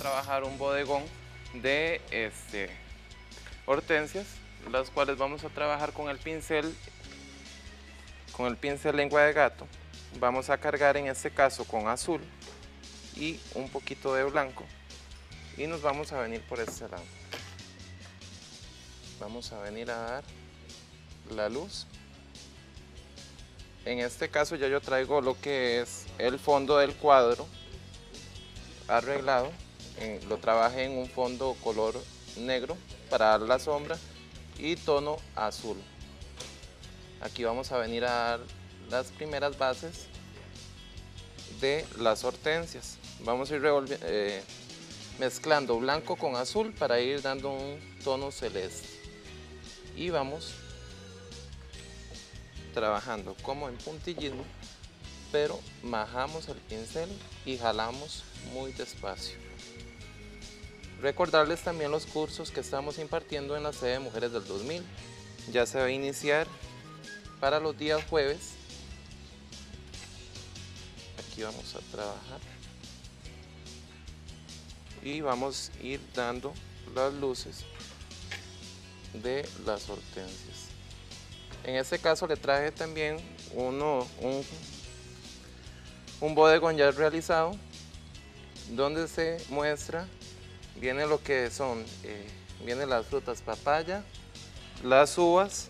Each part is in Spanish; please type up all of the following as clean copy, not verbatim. trabajar un bodegón de hortensias, las cuales vamos a trabajar con el pincel lengua de gato. Vamos a cargar en este caso con azul y un poquito de blanco, y nos vamos a venir por este lado. Vamos a venir a dar la luz. En este caso ya yo traigo lo que es el fondo del cuadro arreglado, lo trabajé en un fondo color negro para dar la sombra y tono azul. Aquí vamos a venir a dar las primeras bases de las hortensias. Vamos a ir mezclando blanco con azul para ir dando un tono celeste, y vamos trabajando como en puntillismo, pero majamos el pincel y jalamos muy despacio. Recordarles también los cursos que estamos impartiendo en la sede de Mujeres del 2000. Ya se va a iniciar para los días jueves. Aquí vamos a trabajar y vamos a ir dando las luces de las hortensias. En este caso le traje también un bodegón ya realizado, donde se muestra, viene lo que son, vienen las frutas papaya, las uvas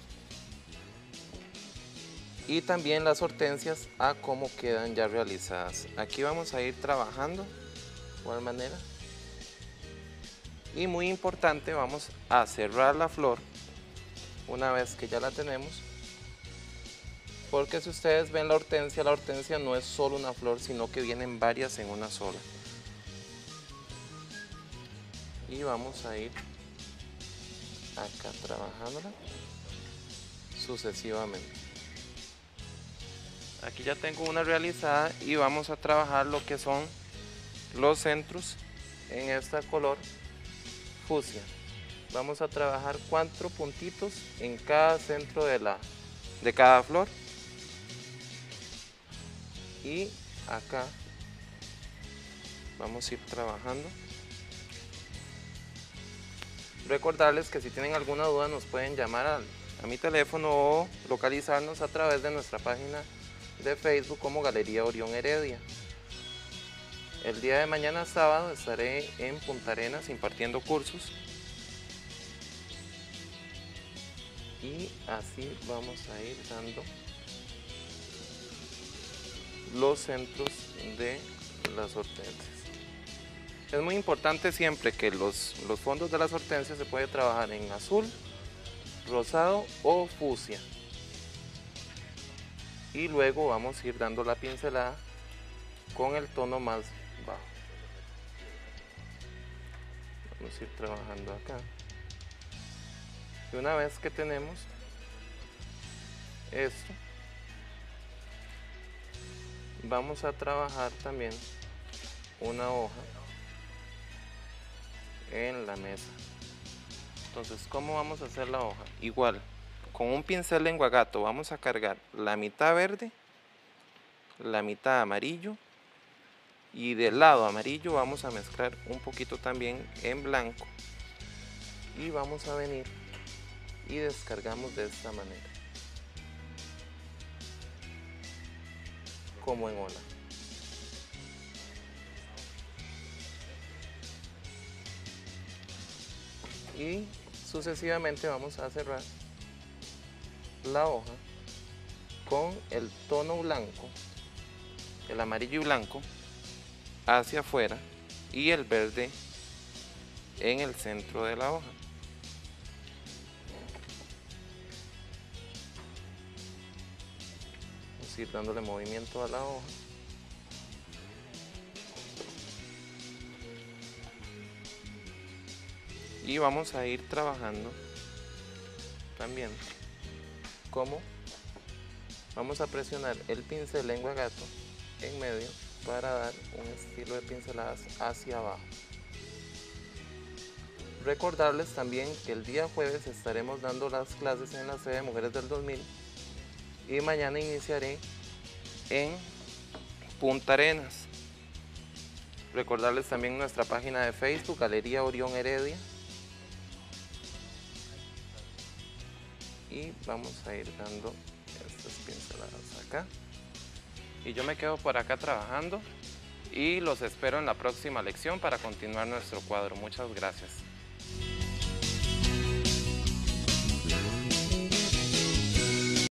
y también las hortensias a cómo quedan ya realizadas. Aquí vamos a ir trabajando de igual manera, y muy importante, vamos a cerrar la flor una vez que ya la tenemos, porque si ustedes ven la hortensia no es solo una flor, sino que vienen varias en una sola. Y vamos a ir acá trabajándola sucesivamente. Aquí ya tengo una realizada, y vamos a trabajar lo que son los centros en este color fucsia. Vamos a trabajar 4 puntitos en cada centro de cada flor, y acá vamos a ir trabajando. Recordarles que si tienen alguna duda nos pueden llamar a mi teléfono o localizarnos a través de nuestra página de Facebook como Galería Orión Heredia. El día de mañana sábado estaré en Punta Arenas impartiendo cursos. Y así vamos a ir dando los centros de las hortensias. Es muy importante siempre que los fondos de las hortensias se puede trabajar en azul, rosado o fucsia. Y luego vamos a ir dando la pincelada con el tono más bajo. Vamos a ir trabajando acá. Y una vez que tenemos esto, vamos a trabajar también una hoja en la mesa. Entonces, ¿cómo vamos a hacer la hoja? Igual, con un pincel lengua gato vamos a cargar la mitad verde, la mitad amarillo, y del lado amarillo vamos a mezclar un poquito también en blanco, y vamos a venir y descargamos de esta manera, como en ola. Y sucesivamente vamos a cerrar la hoja con el tono blanco, el amarillo y blanco hacia afuera y el verde en el centro de la hoja. Ir dándole movimiento a la hoja, y vamos a ir trabajando también como vamos a presionar el pincel lengua gato en medio para dar un estilo de pinceladas hacia abajo. Recordarles también que el día jueves estaremos dando las clases en la sede de Mujeres del 2000, y mañana iniciaré en Punta Arenas. Recordarles también nuestra página de Facebook, Galería Orión Heredia. Y vamos a ir dando estas pinceladas acá. Y yo me quedo por acá trabajando y los espero en la próxima lección para continuar nuestro cuadro. Muchas gracias.